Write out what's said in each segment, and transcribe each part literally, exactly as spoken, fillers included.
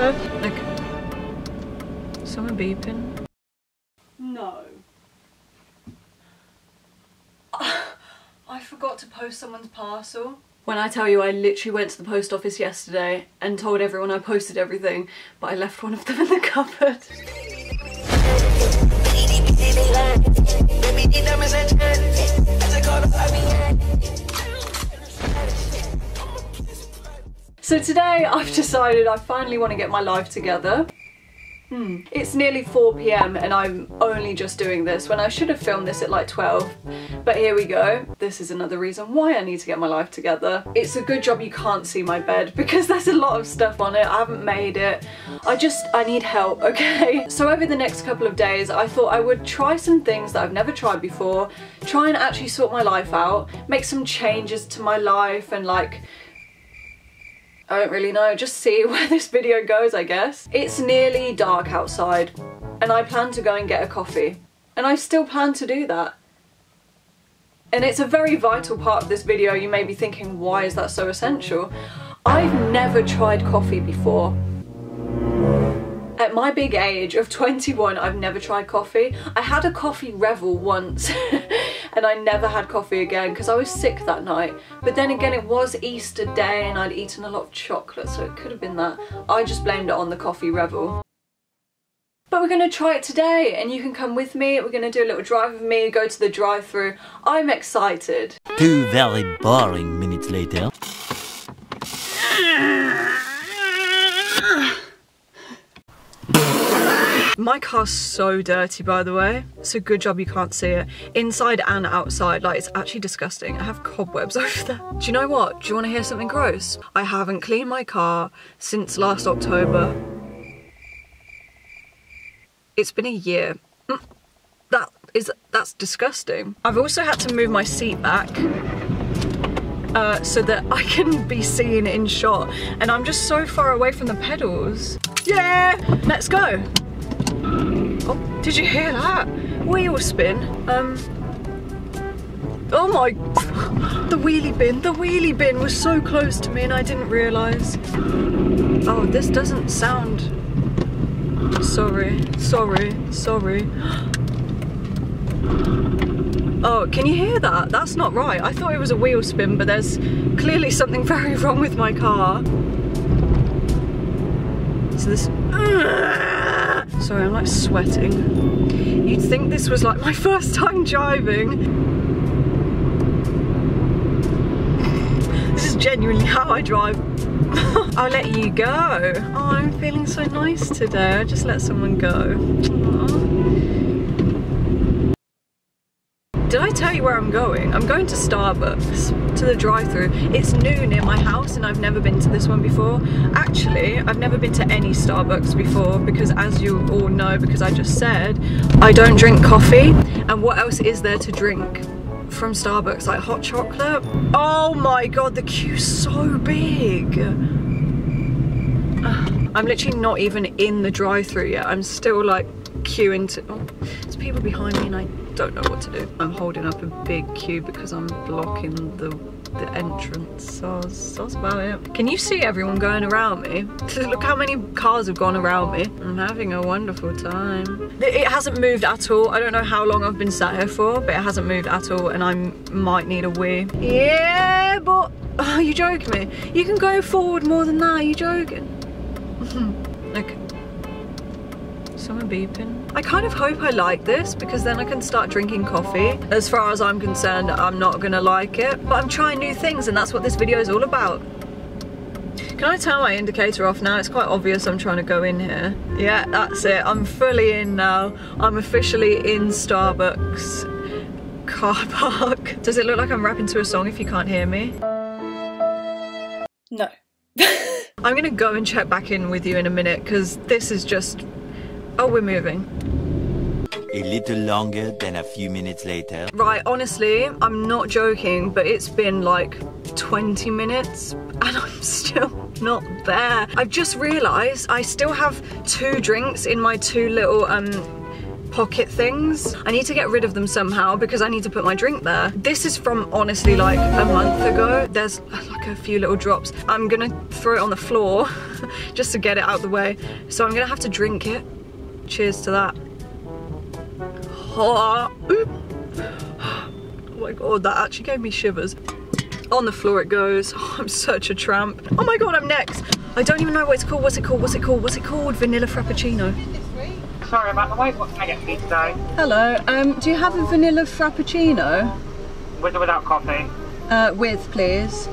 Hello. Look. Someone beeping. No. I forgot to post someone's parcel. When I tell you I literally went to the post office yesterday and told everyone I posted everything, but I left one of them in the cupboard. So today I've decided I finally want to get my life together. Hmm. It's nearly four p m and I'm only just doing this when I should have filmed this at like twelve, but here we go. This is another reason why I need to get my life together. It's a good job you can't see my bed because there's a lot of stuff on it. I haven't made it. I just, I need help, okay? So over the next couple of days, I thought I would try some things that I've never tried before, try and actually sort my life out, make some changes to my life and like, I don't really know, just see where this video goes, I guess. It's nearly dark outside and I plan to go and get a coffee. And I still plan to do that. And it's a very vital part of this video. You may be thinking, why is that so essential? I've never tried coffee before. At my big age of twenty-one, I've never tried coffee. I had a coffee revel once. And I never had coffee again because I was sick that night. But then again, it was Easter day and I'd eaten a lot of chocolate, so it could have been that. I just blamed it on the coffee revel. But we're going to try it today and you can come with me. We're going to do a little drive with me, go to the drive-thru. I'm excited. Two very boring minutes later. My car's so dirty, by the way. It's a good job you can't see it. Inside and outside, like, it's actually disgusting. I have cobwebs over there. Do you know what? Do you want to hear something gross? I haven't cleaned my car since last October. It's been a year. That is, that's disgusting. I've also had to move my seat back uh, so that I can be seen in shot. And I'm just so far away from the pedals. Yeah, let's go. Oh, did you hear that? Wheel spin. Um, oh my, the wheelie bin, the wheelie bin was so close to me and I didn't realise. Oh, this doesn't sound, sorry, sorry, sorry. Oh, can you hear that? That's not right. I thought it was a wheel spin, but there's clearly something very wrong with my car. So this, sorry, I'm like sweating. You'd think this was like my first time driving. This is genuinely how I drive. I'll let you go. Oh, I'm feeling so nice today. I just let someone go. Aww. Did I tell you where I'm going? I'm going to Starbucks, to the drive-thru. It's new near my house and I've never been to this one before. Actually, I've never been to any Starbucks before because, as you all know, because I just said, I don't drink coffee. And what else is there to drink from Starbucks? Like hot chocolate? Oh my god, the queue's so big. I'm literally not even in the drive-thru yet. I'm still like queuing to, oh, there's people behind me and I don't know what to do. I'm holding up a big queue because I'm blocking the the entrance. Oh, that's about it. Can you see everyone going around me? Look how many cars have gone around me. I'm having a wonderful time. It hasn't moved at all. I don't know how long I've been sat here for, but it hasn't moved at all and I might need a wee. Yeah, but oh, you joking me? You can go forward more than that. Are you joking? Okay. Someone beeping. I kind of hope I like this because then I can start drinking coffee. As far as I'm concerned, I'm not gonna like it, but I'm trying new things and that's what this video is all about. Can I turn my indicator off now? It's quite obvious I'm trying to go in here. Yeah, that's it. I'm fully in now. I'm officially in Starbucks car park. Does it look like I'm rapping to a song if you can't hear me? No. I'm gonna go and check back in with you in a minute because this is just, oh, we're moving. A little longer than a few minutes later. Right, honestly, I'm not joking, but it's been like twenty minutes and I'm still not there. I've just realised I still have two drinks in my two little um pocket things. I need to get rid of them somehow because I need to put my drink there. This is from honestly like a month ago. There's like a few little drops. I'm gonna throw it on the floor just to get it out of the way. So I'm gonna have to drink it. Cheers to that. Oh, oh my god, that actually gave me shivers. On the floor it goes. Oh, I'm such a tramp. Oh my god, I'm next. I don't even know what it's called. What's it called? What's it called? What's it called? Vanilla frappuccino. Sorry about the wait. What can I get for you today? Hello. Um, do you have a vanilla frappuccino? With or without coffee? Uh, with, please.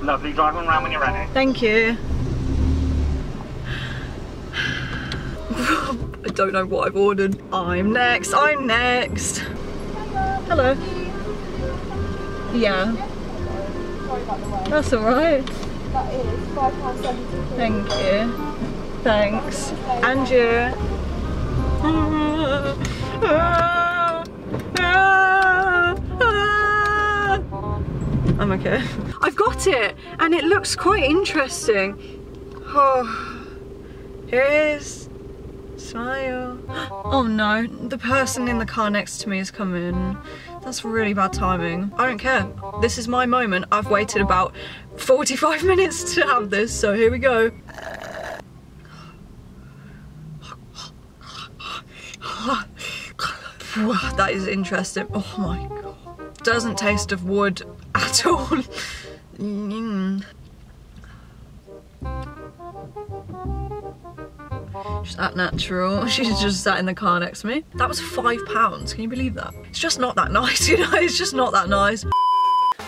Lovely. Drive them around when you're ready. Thank you. I don't know what I've ordered. I'm next. I'm next. Hello. Hello. Yeah. Sorry about the wait. That's alright. That is five pounds seventy. Thank you. Thanks. And you. I'm okay. I've got it and it looks quite interesting. Oh, here it is. Smile. Oh no, the person in the car next to me has come in. That's really bad timing. I don't care. This is my moment. I've waited about forty-five minutes to have this, so here we go. That is interesting. Oh my god. Doesn't taste of wood at all. Mm. She's that natural. She's just sat in the car next to me. That was five pounds. Can you believe that? It's just not that nice, you know? It's just not that nice.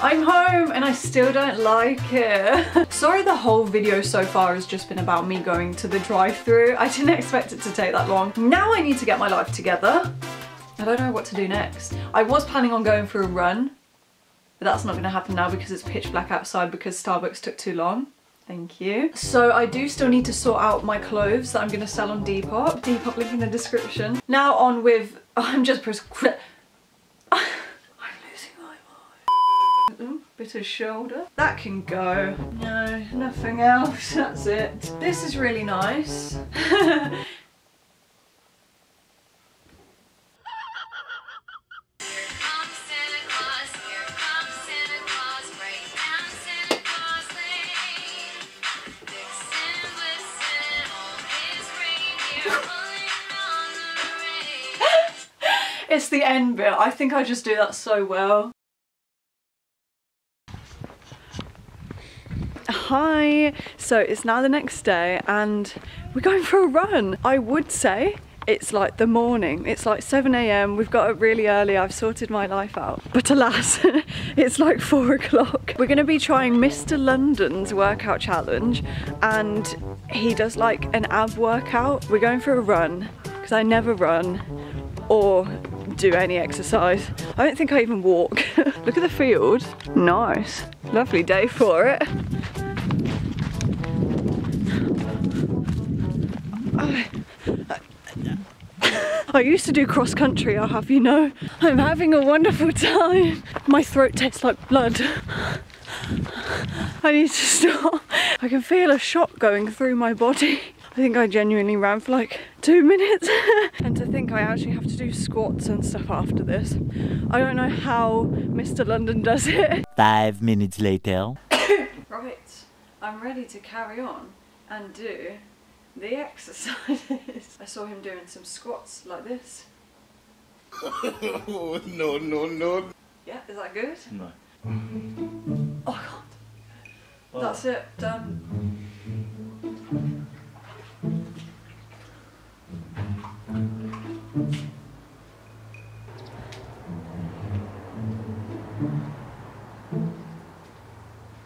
I'm home and I still don't like it. Sorry the whole video so far has just been about me going to the drive-thru. I didn't expect it to take that long. Now I need to get my life together. I don't know what to do next. I was planning on going for a run, but that's not going to happen now because it's pitch black outside because Starbucks took too long. Thank you. So I do still need to sort out my clothes that I'm going to sell on Depop. Depop link in the description. Now on with... I'm just... Pres I'm losing my mind. Ooh, bit of shoulder. That can go. No, nothing else. That's it. This is really nice. It's the end bit. I think I just do that so well. Hi. So it's now the next day and we're going for a run. I would say it's like the morning. It's like seven A M We've got up really early. I've sorted my life out. But alas, it's like four o'clock. We're going to be trying Mister London's workout challenge and he does like an ab workout. We're going for a run because I never run or do any exercise. I don't think I even walk. Look at the field. Nice. Lovely day for it. I used to do cross country, I'll have you know. I'm having a wonderful time. My throat tastes like blood. I need to stop. I can feel a shock going through my body. I think I genuinely ran for like two minutes. And to think I actually have to do squats and stuff after this. I don't know how Mister London does it. Five minutes later. Right, I'm ready to carry on and do the exercises. I saw him doing some squats like this. Oh, no, no, no. Yeah, is that good? No. Oh god. Oh. That's it, done.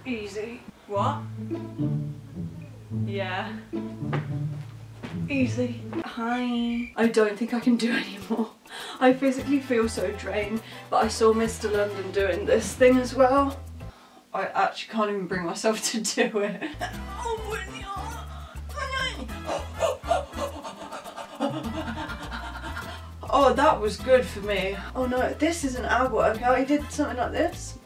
Easy. What? Yeah. Easy. Hi. I don't think I can do anymore. I physically feel so drained, but I saw Mister London doing this thing as well. I actually can't even bring myself to do it. Oh, that was good for me. Oh no, this is an ab workout. He did something like this.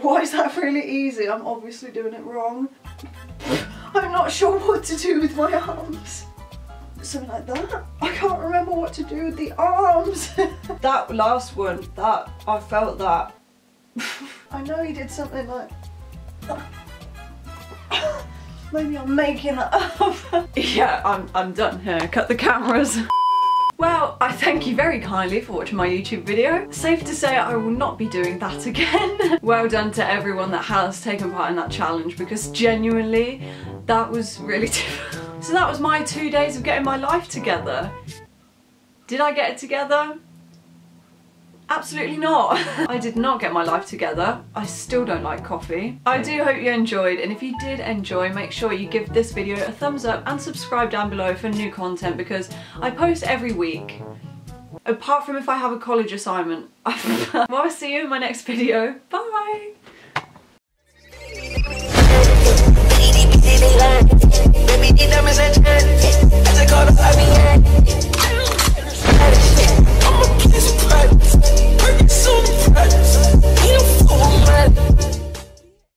Why is that really easy? I'm obviously doing it wrong. I'm not sure what to do with my arms. something like that. I can't remember what to do with the arms. That last one, that, I felt that. I know he did something like... Maybe I'm making that up. Yeah, I'm, I'm done here. Cut the cameras. Well, I thank you very kindly for watching my YouTube video. Safe to say I will not be doing that again. Well done to everyone that has taken part in that challenge, because genuinely, that was really difficult. So that was my two days of getting my life together. Did I get it together? Absolutely not. I did not get my life together. I still don't like coffee. I do hope you enjoyed, and if you did enjoy, make sure you give this video a thumbs up and subscribe down below for new content, because I post every week. Apart from if I have a college assignment. Well, I'll see you in my next video. Bye!